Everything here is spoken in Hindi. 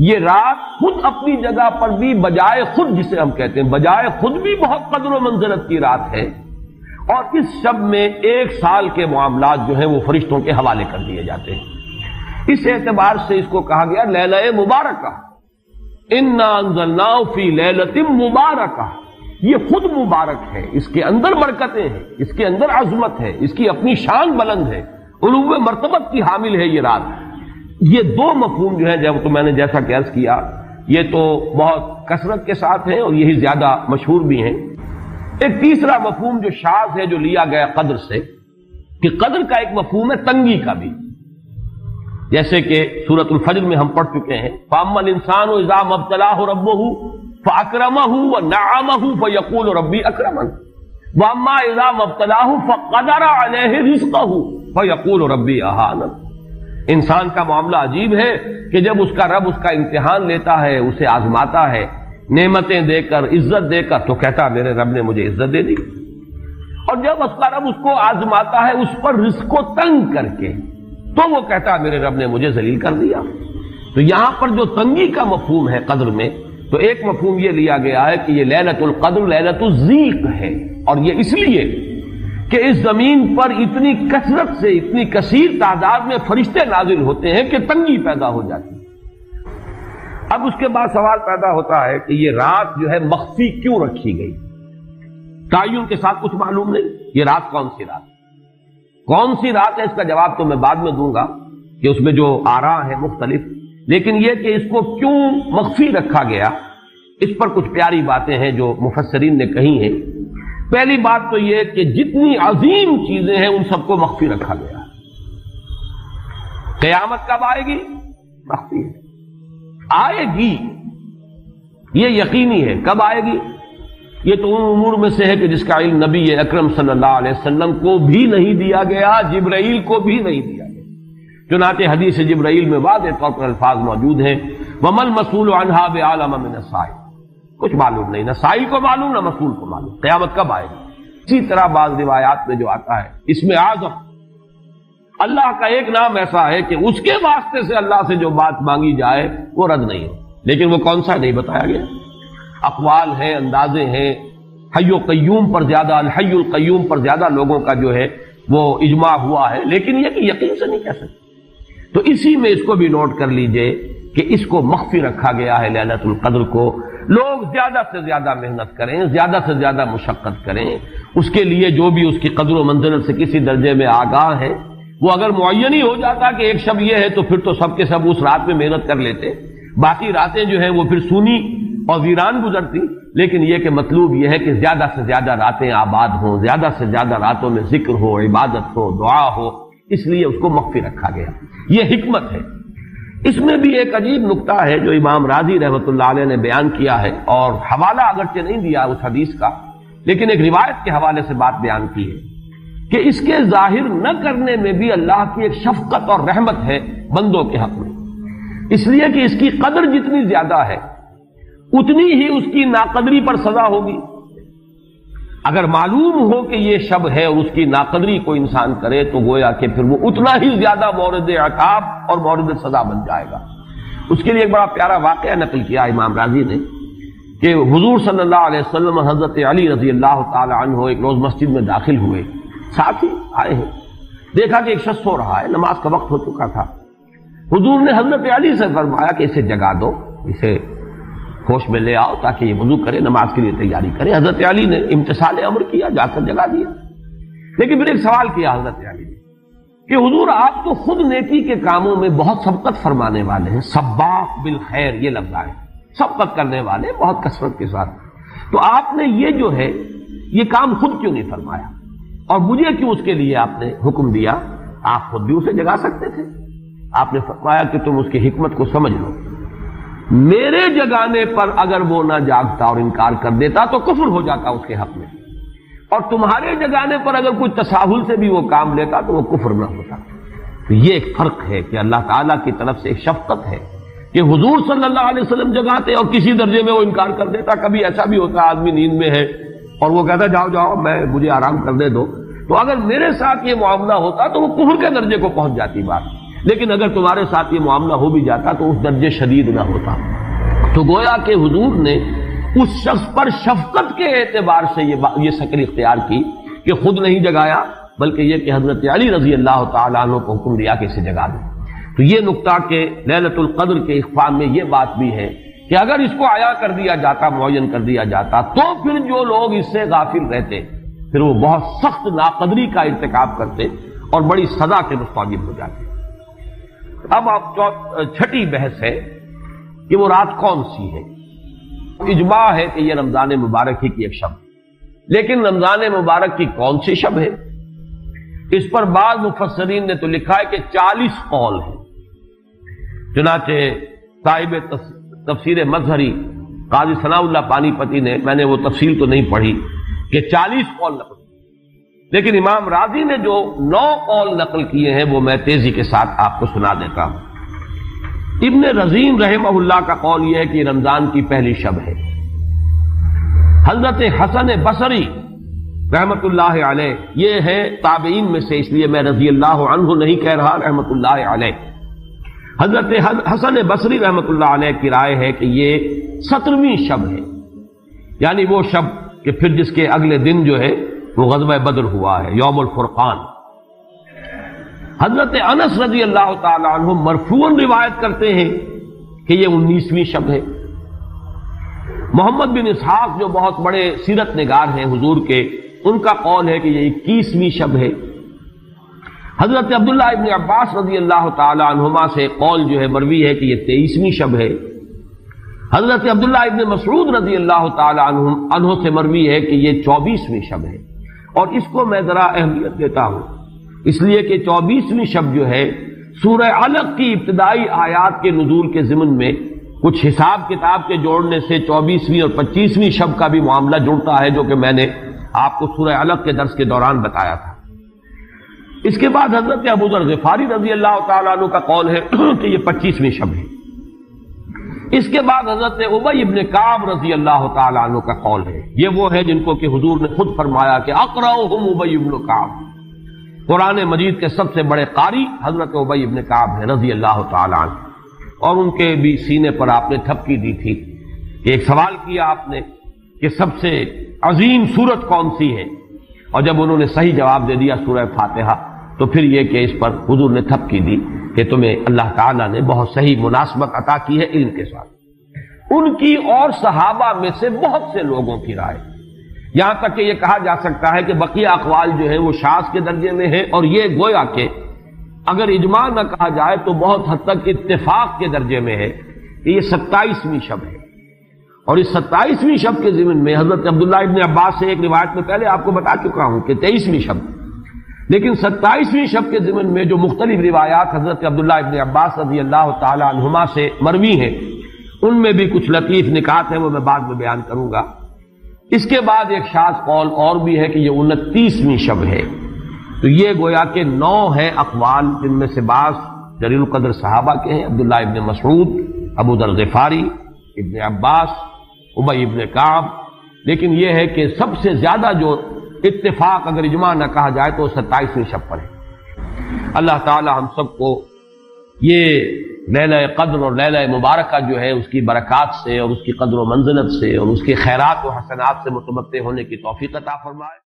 ये रात खुद अपनी जगह पर भी बजाय खुद, जिसे हम कहते हैं बजाय खुद, भी बहुत कदर मंजरत की रात है। और इस शब में एक साल के मामलात जो हैं वो फरिश्तों के हवाले कर दिए जाते हैं। इस एतबार से इसको कहा गया लैला मुबारका, इन्ना अंज़लना फी लैलतिन मुबारका। ये खुद मुबारक है, इसके अंदर बरकतें हैं, इसके अंदर अजमत है, इसकी अपनी शान बुलंद है, उलूवे मरतबत की हामिल है ये रात। ये दो मफहूम जो है, जब तो मैंने जैसा कि अर्ज किया, ये तो बहुत कसरत के साथ हैं और यही ज्यादा मशहूर भी हैं। एक तीसरा मफहूम जो शाज़ है, जो लिया गया कदर से, कि कदर का एक मफहूम है तंगी का भी, जैसे कि सूरतुल फज्र में हम पढ़ चुके हैं, फ़अम्मल इंसानु इज़ा मब्तलाहु रब्बुहु फ़अकरमहु व नअमहु फ़यक़ूलु रब्बी अकरमन व अम्मा इज़ा मब्तलाहु फ़क़दर अलैहि रिज़्क़हु फ़यक़ूलु रब्बी अहानन। इंसान का मामला अजीब है कि जब उसका रब उसका इम्तिहान लेता है, उसे आजमाता है नेमतें देकर, इज्जत देकर, तो कहता मेरे रब ने मुझे इज्जत दे दी। और जब उसका रब उसको आजमाता है उस पर रिस्क को तंग करके, तो वो कहता मेरे रब ने मुझे जलील कर दिया। तो यहां पर जो तंगी का मफहूम है कद्र में, तो एक मफहूम यह लिया गया है कि यह लैलतुल कद्र लैलतुल ज़ीक़ है। और यह इसलिए कि इस जमीन पर इतनी कसरत से, इतनी कसीर तादाद में फरिश्ते नाजिल होते हैं कि तंगी पैदा हो जाती है। अब उसके बाद सवाल पैदा होता है कि ये रात जो है मख्फी क्यों रखी गई, तायुन के साथ कुछ मालूम नहीं। ये रात कौन सी रात, कौन सी रात है, इसका जवाब तो मैं बाद में दूंगा कि उसमें जो आरा है मुख्तलिफ, लेकिन यह कि इसको क्यों मख्फी रखा गया, इस पर कुछ प्यारी बातें हैं जो मुफस्सरीन ने कही हैं। पहली बात तो यह कि जितनी अजीम चीजें हैं उन सबको मख्फी रखा गया। कयामत कब आएगी, मख्फी है, आएगी यह यकीनी है। कब आएगी यह तो उन उमूर में से है कि जिसका इल्म नबी अकरम सल्लल्लाहु अलैहि वसल्लम को भी नहीं दिया गया, जिब्राइल को भी नहीं दिया गया। चुनाते हदीस जिब्राइल में वादे तौर पर अल्फाज मौजूद हैं, वमल मसूल अनहा बिआलम मिन साइल, कुछ मालूम नहीं, ना साइल को मालूम ना मसूल को मालूम कयामत कब आएगी। इसी तरह बाज रिवायात में जो आता है, इसमें आजम अल्लाह का एक नाम ऐसा है कि उसके वास्ते से अल्लाह से जो बात मांगी जाए वो रद्द नहीं हो, लेकिन वो कौन सा नहीं बताया गया। अकवाल हैं, अंदाजे हैं, हय्यो कय्यूम पर ज्यादा, अलहय्युल कय्यूम पर ज्यादा लोगों का जो है वो इजमा हुआ है, लेकिन यह कि यकीन से नहीं कह सकते। तो इसी में इसको भी नोट कर लीजिए कि इसको मख्फी रखा गया है लैलतुल कद्र को। लोग ज्यादा से ज्यादा मेहनत करें, ज्यादा से ज्यादा मुशक्कत करें, उसके लिए जो भी उसकी कदर व मंजिलत से किसी दर्जे में आगाह है, वो अगर मुअय्यन ही हो जाता कि एक शब यह है, तो फिर तो सबके सब उस रात में मेहनत कर लेते, बाकी रातें जो हैं वो फिर सूनी और वीरान गुजरती। लेकिन यह कि मतलूब यह है कि ज्यादा से ज्यादा रातें आबाद हों, ज्यादा से ज्यादा रातों में जिक्र हो, इबादत हो, दुआ हो, इसलिए उसको मख्फी रखा गया। यह हिकमत है। इसमें भी एक अजीब नुक्ता है जो इमाम राजी रहमतुल्लाह अलैह ने बयान किया है, और हवाला अगरचे नहीं दिया उस हदीस का, लेकिन एक रिवायत के हवाले से बात बयान की है कि इसके जाहिर न करने में भी अल्लाह की एक शफकत और रहमत है बंदों के हक में, इसलिए कि इसकी कदर जितनी ज्यादा है उतनी ही उसकी नाकदरी पर सजा होगी। अगर मालूम हो कि यह शब है और उसकी नाकदरी को इंसान करे, तो गोया कि फिर वो उतना ही ज्यादा मौरद अकाब और मौरद सजा बन जाएगा। उसके लिए एक बड़ा प्यारा वाकया नकल किया इमाम राजी ने कि हुजूर सल्लल्लाहु अलैहि वसल्लम हजरत अली रजी अल्लाह ताला अन्हो एक रोज मस्जिद में दाखिल हुए, साथ ही आए हैं, देखा कि एक शख्स सो रहा है, नमाज का वक्त हो चुका था। हुजूर ने हजरत अली से फरमाया कि इसे जगा दो, इसे होश में ले आओ ताकि ये वजू करे, नमाज के लिए तैयारी करे। हजरत अली ने इम्तिसाल अमर किया, जाकर जगा दिया। लेकिन फिर एक सवाल किया हजरत अली ने कि हुजूर आप तो खुद नेकी के कामों में बहुत सबकत फरमाने वाले हैं, सब्बाक़ बिल खैर ये लफ्ज़ आए, सबकत करने वाले बहुत कसरत के साथ, तो आपने ये जो है ये काम खुद क्यों नहीं फरमाया और मुझे क्यों उसके लिए आपने हुक्म दिया? आप खुद भी उसे जगा सकते थे। आपने फरमाया कि तुम उसकी हिकमत को समझ लो, मेरे जगाने पर अगर वो ना जागता और इनकार कर देता तो कुफ्र हो जाता उसके हक में, और तुम्हारे जगाने पर अगर कोई तसाहुल से भी वो काम लेता तो वो कुफ्र ना होता। तो ये एक फर्क है कि अल्लाह ताला की तरफ से एक शफकत है कि हुजूर सल्लल्लाहु अलैहि वसल्लम जगाते और किसी दर्जे में वो इनकार कर देता। कभी ऐसा भी होता है आदमी नींद में है और वो कहता जाओ जाओ मैं मुझे आराम करने दो, तो अगर मेरे साथ ये मामला होता तो वो कुफ्र के दर्जे को पहुंच जाती बात। लेकिन अगर तुम्हारे साथ ये मामला हो भी जाता तो उस दर्जे शदीद ना होता। तो गोया के हुजूर ने उस शख्स पर शफकत के एतबार से ये शक्ल इख्तियार की कि खुद नहीं जगाया, बल्कि यह कि हजरत अली रजी अल्लाह तआला अन्हु को हुक्म दिया कि इसे जगा दो। तो ये नुक्ता के लैलतुल कद्र के इख्फा में ये बात भी है कि अगर इसको आया कर दिया जाता, मुअय्यन कर दिया जाता, तो फिर जो लोग इससे गाफिल रहते फिर वो बहुत सख्त नाकदरी का इर्तिकाब करते और बड़ी सजा के मुस्ताजिब हो जाते। अब आप छठी बहस है कि वो रात कौन सी है। इजमा है कि यह रमजान मुबारक ही की एक शब, लेकिन रमजान मुबारक की कौन सी शब है इस पर बाद मुफस्सरीन ने तो लिखा है कि 40 कौल है। चुनाचे साहिब तफसीर मजहरी काजी सनाउल्लाह पानीपति ने, मैंने वो तफसील तो नहीं पढ़ी, कि 40 कौल नकल, लेकिन इमाम राजी ने जो 9 कौल नकल किए हैं वो मैं तेजी के साथ आपको सुना देता हूं। इब्ने रजीम रहमहुल्लाह का कौल यह है कि रमजान की पहली शब है। हजरत हसन बसरी रहमतुल्लाह अलैह, ये है ताबईन में से, इसलिए मैं रजी अल्लाह अन्हु नहीं कह रहा, रहमतुल्लाह अलैह। हजरत हसन बसरी रहमतुल्लाह अलैह की राय है कि ये 17वीं शब है, यानी वो शब कि फिर जिसके अगले दिन जो है वो ग़ज़वा बदर हुआ है, यौमुल फुरक़ान। हजरत अनस रज़ी अल्लाह ताला अन्हु मरफ़ूअन रिवायत करते हैं कि ये 19वीं शब है। मोहम्मद बिन इसहाक़ जो बहुत बड़े सीरत निगार हैं हुजूर के, उनका कौल है कि ये 21वीं शब है। हजरत अब्दुल्लाह इब्न अब्बास रज़ी अल्लाह ताला अन्हुमा से कौल जो है मरवी है कि ये 23वीं शब है। हजरत अब्दुल्लाह इब्न मसऊद रजी अल्लाह ताला अन्हु से मरवी है कि यह 24वीं शब है। और इसको मैं जरा अहमियत देता हूं, इसलिए कि 24वीं शब जो है सूरह अलग की इब्तदाई आयात के नुज़ूल के ज़िमन में कुछ हिसाब किताब के जोड़ने से 24वीं और 25वीं शब का भी मामला जुड़ता है, जो कि मैंने आपको सूरह अलग के दर्स के दौरान बताया था। इसके बाद हजरत अबू ज़र ग़िफ़ारी रजी अल्लाह ताला अन्हु का कौल है कि यह 25वीं शब है। इसके बाद हजरत उबई इब्न काब रजी अल्लाह ताला अन्हु का कौल है, ये वो है जिनको कि हुजूर ने खुद फरमाया कि अक़राउहुम उबई इब्न काब, कुरान मजीद के सबसे बड़े कारी हजरत उबई इब्न काब है रजी अल्लाह ताला अन्हु। और उनके भी सीने पर आपने थपकी दी थी, एक सवाल किया आपने कि सबसे अजीम सूरत कौन सी है, और जब उन्होंने सही जवाब दे दिया सूरह फातिहा, तो फिर यह कि इस पर हुजूर ने थपकी दी कि तुम्हें अल्लाह ताला ने बहुत सही मुनासबत अता की है इल्म के साथ। उनकी और सहाबा में से बहुत से लोगों की राय, यहां तक कि यह कहा जा सकता है कि बकिया अकवाल जो है वो शाज़ के दर्जे में है, और ये गोया के अगर इजमा न कहा जाए तो बहुत हद तक इत्तेफाक के दर्जे में है कि ये 27वीं शब है। और इस 27वीं शब के जिम्मन में हजरत अब्दुल्लाह इब्न अब्बास से एक रिवायत में पहले आपको बता चुका हूं कि 23वीं शब, लेकिन 27वीं शब के ज़िमन में जो मुख्तलिफ रिवायात हजरत अब्दुल्लाह इब्न अब्बास रज़ी अल्लाह ताला अन्हुमा से मरवी हैं, उनमें भी कुछ लतीफ़ निकात हैं, वो मैं बाद में बयान करूंगा। इसके बाद एक शाज़ कौल और भी है कि ये 29वीं शब है। तो ये गोया के 9 हैं अक़वाल, जिनमें से बास जलीलुल क़द्र सहाबा के हैं, अब्दुल्लाह इब्न मसऊद, अबू ज़र ग़िफ़ारी, इब्न अब्बास, उबई इब्न काब। लेकिन यह है कि सबसे ज्यादा जो इत्तिफाक अगर इजमा न कहा जाए तो 27वीं शब पर है। अल्लाह ताला हम सबको ये लैला कद्र और लैला मुबारक जो है उसकी बरक़ात से और उसकी कद्र व मंजिलत से और उसके खैरात व हसनात से मुतमत्ते होने की तौफीक अता फरमाए।